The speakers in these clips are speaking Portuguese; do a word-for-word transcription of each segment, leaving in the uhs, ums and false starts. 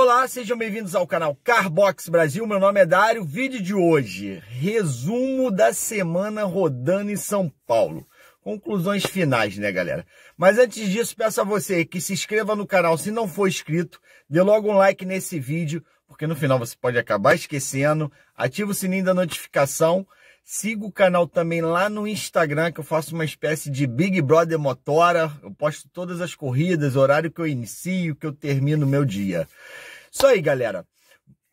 Olá, sejam bem-vindos ao canal Carbox Brasil, meu nome é Dário. Vídeo de hoje, resumo da semana rodando em São Paulo. Conclusões finais, né, galera? Mas antes disso, peço a você que se inscreva no canal se não for inscrito, dê logo um like nesse vídeo, porque no final você pode acabar esquecendo, ativa o sininho da notificação, siga o canal também lá no Instagram, que eu faço uma espécie de Big Brother Motora. Eu posto todas as corridas, horário que eu inicio, que eu termino o meu dia. Isso aí, galera.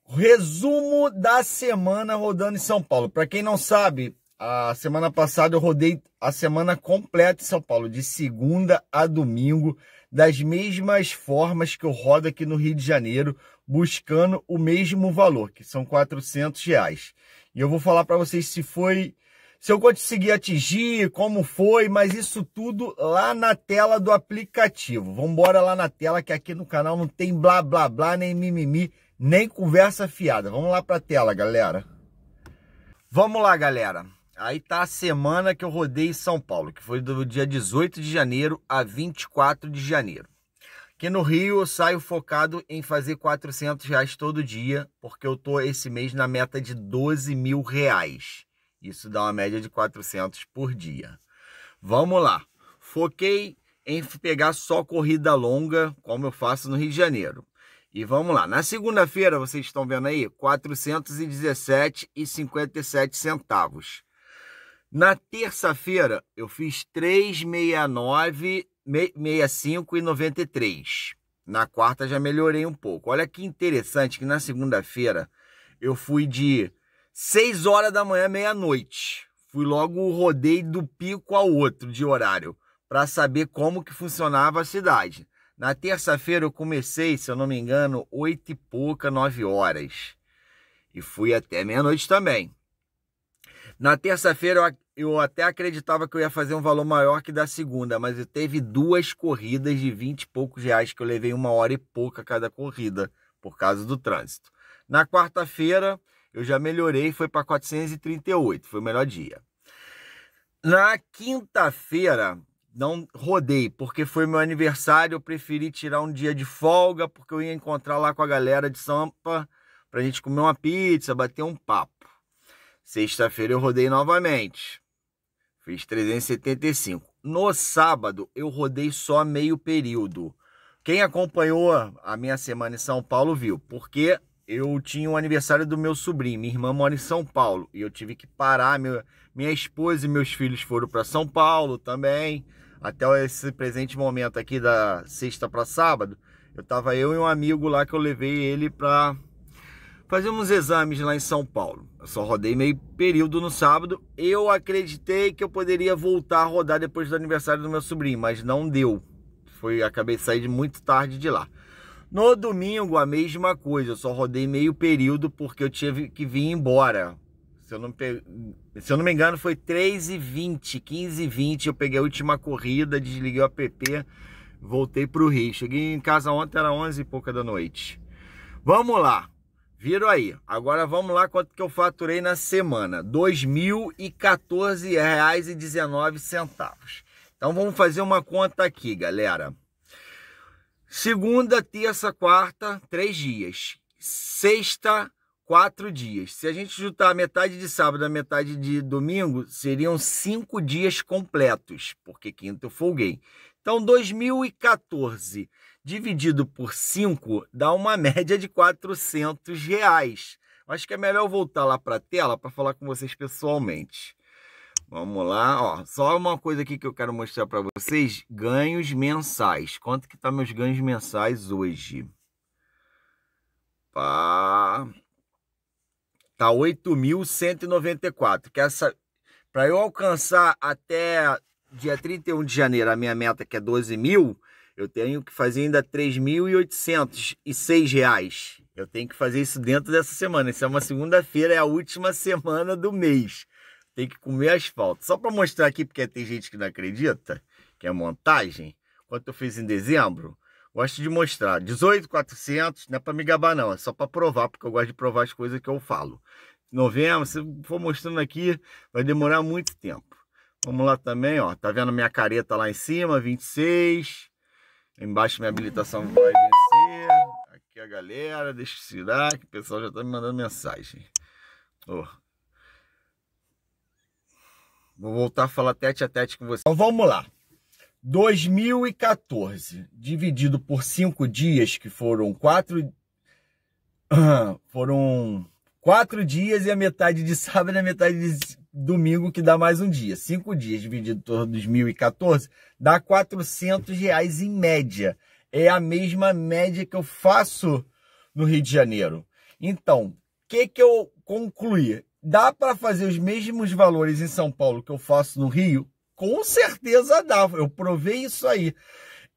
Resumo da semana rodando em São Paulo. Para quem não sabe, a semana passada eu rodei a semana completa em São Paulo, de segunda a domingo, das mesmas formas que eu rodo aqui no Rio de Janeiro, buscando o mesmo valor, que são quatrocentos reais. E eu vou falar para vocês se foi, se eu consegui atingir, como foi, mas isso tudo lá na tela do aplicativo. Vamos embora lá na tela, que aqui no canal não tem blá blá blá, nem mimimi, nem conversa fiada. Vamos lá para a tela, galera. Vamos lá, galera. Aí tá a semana que eu rodei em São Paulo, que foi do dia dezoito de janeiro a vinte e quatro de janeiro. Aqui no Rio eu saio focado em fazer quatrocentos reais todo dia, porque eu tô esse mês na meta de doze mil reais. Isso dá uma média de quatrocentos por dia. Vamos lá. Foquei em pegar só corrida longa, como eu faço no Rio de Janeiro. E vamos lá. Na segunda-feira, vocês estão vendo aí, quatrocentos e dezessete reais e cinquenta e sete centavos. Na terça-feira, eu fiz trezentos e sessenta e nove reais. sessenta e cinco e noventa e três. Na quarta já melhorei um pouco. Olha que interessante que na segunda-feira eu fui de seis horas da manhã à meia-noite. Fui logo, rodei do pico ao outro de horário para saber como que funcionava a cidade. Na terça-feira eu comecei, se eu não me engano, oito e pouca, nove horas. E fui até meia-noite também. Na terça-feira eu Eu até acreditava que eu ia fazer um valor maior que da segunda, mas eu teve duas corridas de vinte e poucos reais que eu levei uma hora e pouca cada corrida, por causa do trânsito. Na quarta-feira, eu já melhorei, foi para quatrocentos e trinta e oito, foi o melhor dia. Na quinta-feira, não rodei, porque foi meu aniversário, eu preferi tirar um dia de folga, porque eu ia encontrar lá com a galera de Sampa, para a gente comer uma pizza, bater um papo. Sexta-feira eu rodei novamente. Fiz trezentos e setenta e cinco. No sábado, eu rodei só meio período. Quem acompanhou a minha semana em São Paulo viu, porque eu tinha o aniversário do meu sobrinho. Minha irmã mora em São Paulo e eu tive que parar. Meu, minha esposa e meus filhos foram para São Paulo também. Até esse presente momento aqui, da sexta para sábado, eu tava eu e um amigo lá que eu levei ele para fazer uns exames lá em São Paulo. Eu só rodei meio período no sábado. Eu acreditei que eu poderia voltar a rodar depois do aniversário do meu sobrinho, mas não deu. Foi, acabei de sair muito tarde de lá. No domingo, a mesma coisa. Eu só rodei meio período porque eu tive que vir embora. Se eu não, pe... Se eu não me engano, foi três e vinte, quinze e vinte. Eu peguei a última corrida, desliguei o app, voltei para o Rio. Cheguei em casa ontem, era onze e pouca da noite. Vamos lá. Viram aí. Agora vamos lá quanto que eu faturei na semana. dois mil e quatorze reais e dezenove centavos. Então vamos fazer uma conta aqui, galera. Segunda, terça, quarta, três dias. Sexta, quatro dias. Se a gente juntar metade de sábado e metade de domingo, seriam cinco dias completos, porque quinta eu folguei. Então dois mil e quatorze dividido por cinco dá uma média de quatrocentos reais. Acho que é melhor eu voltar lá para a tela para falar com vocês pessoalmente. Vamos lá, ó, só uma coisa aqui que eu quero mostrar para vocês, ganhos mensais. Quanto que tá meus ganhos mensais hoje? Pá. Tá oito mil cento e noventa e quatro. Que essa, para eu alcançar até dia trinta e um de janeiro a minha meta, que é doze mil, eu tenho que fazer ainda três mil oitocentos e seis reais. Eu tenho que fazer isso dentro dessa semana. Isso é uma segunda-feira, é a última semana do mês. Tem que comer asfalto. Só para mostrar aqui, porque tem gente que não acredita, que é montagem. Quanto eu fiz em dezembro, gosto de mostrar. dezoito mil e quatrocentos, não é para me gabar não, é só para provar, porque eu gosto de provar as coisas que eu falo. Novembro, se eu for mostrando aqui, vai demorar muito tempo. Vamos lá também, ó. Tá vendo minha careta lá em cima, vinte e seis... Embaixo minha habilitação vai vencer. aqui a galera, deixa eu tirar, que o pessoal já tá me mandando mensagem. Oh. Vou voltar a falar tete a tete com vocês. Então vamos lá. dois mil e quatorze dividido por cinco dias, que foram quatro foram quatro dias e a metade de sábado e a metade de domingo, que dá mais um dia. Cinco dias dividido por dois mil e quatorze dá quatrocentos reais em média. É a mesma média que eu faço no Rio de Janeiro. Então, o que que eu concluí? Dá para fazer os mesmos valores em São Paulo que eu faço no Rio? Com certeza dá, eu provei isso aí.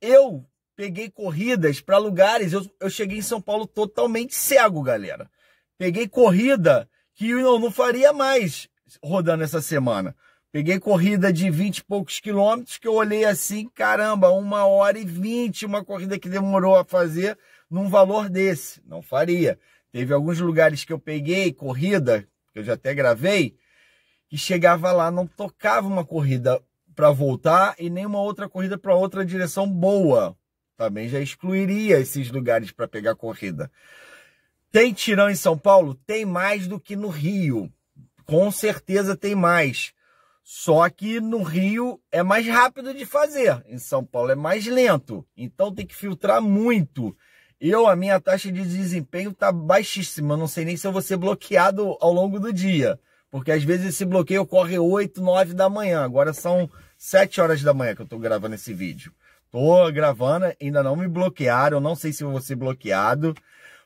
Eu peguei corridas para lugares, eu, eu cheguei em São Paulo totalmente cego, galera. Peguei corrida que eu não faria mais rodando essa semana. Peguei corrida de vinte e poucos quilômetros que eu olhei assim, caramba, uma hora e vinte, uma corrida que demorou a fazer num valor desse. Não faria. Teve alguns lugares que eu peguei corrida, que eu já até gravei, que chegava lá, não tocava uma corrida para voltar e nenhuma outra corrida para outra direção boa. Também já excluiria esses lugares para pegar corrida. Tem tirão em São Paulo? Tem mais do que no Rio. Com certeza tem mais. Só que no Rio é mais rápido de fazer. Em São Paulo é mais lento. Então tem que filtrar muito. Eu, a minha taxa de desempenho tá baixíssima. Não sei nem se eu vou ser bloqueado ao longo do dia. Porque às vezes esse bloqueio ocorre oito, nove da manhã. Agora são sete horas da manhã que eu tô gravando esse vídeo. Tô gravando, ainda não me bloquearam, não sei se eu vou ser bloqueado,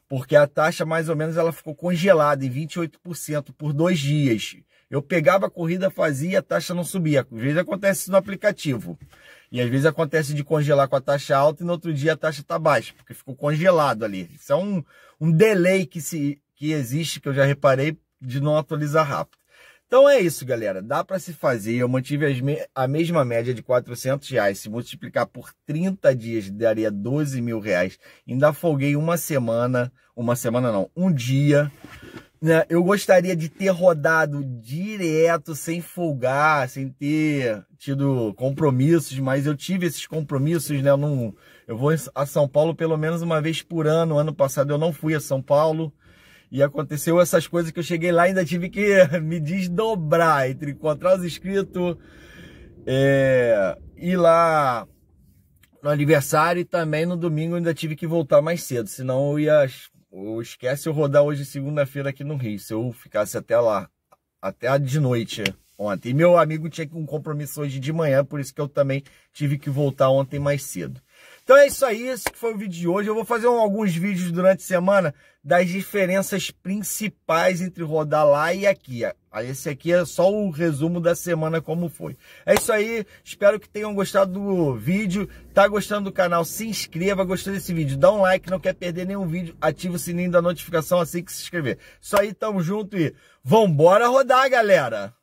porque a taxa mais ou menos ela ficou congelada em vinte e oito por cento por dois dias. Eu pegava a corrida, fazia, a taxa não subia. Às vezes acontece no aplicativo. E às vezes acontece de congelar com a taxa alta e no outro dia a taxa tá baixa, porque ficou congelado ali. Isso é um, um delay que, se, que existe, que eu já reparei, de não atualizar rápido. Então é isso, galera. Dá para se fazer. Eu mantive as me... a mesma média de quatrocentos reais. Se multiplicar por trinta dias, daria doze mil reais. Ainda folguei uma semana. Uma semana não, um dia. Eu gostaria de ter rodado direto, sem folgar, sem ter tido compromissos. Mas eu tive esses compromissos, né? Eu, não... eu vou a São Paulo pelo menos uma vez por ano. Ano passado eu não fui a São Paulo. E aconteceu essas coisas que eu cheguei lá e ainda tive que me desdobrar entre encontrar os inscritos, é, ir lá no aniversário e também no domingo eu ainda tive que voltar mais cedo. Senão eu ia... Eu esquece eu rodar hoje segunda-feira aqui no Rio, se eu ficasse até lá, até de noite ontem. E meu amigo tinha um compromisso hoje de manhã, por isso que eu também tive que voltar ontem mais cedo. Então é isso aí, esse foi o vídeo de hoje. Eu vou fazer um, alguns vídeos durante a semana das diferenças principais entre rodar lá e aqui. Esse aqui é só o resumo da semana como foi. É isso aí, espero que tenham gostado do vídeo. Tá gostando do canal? Se inscreva. Gostou desse vídeo? Dá um like, não quer perder nenhum vídeo. Ativa o sininho da notificação assim que se inscrever. Isso aí, tamo junto e vambora rodar, galera!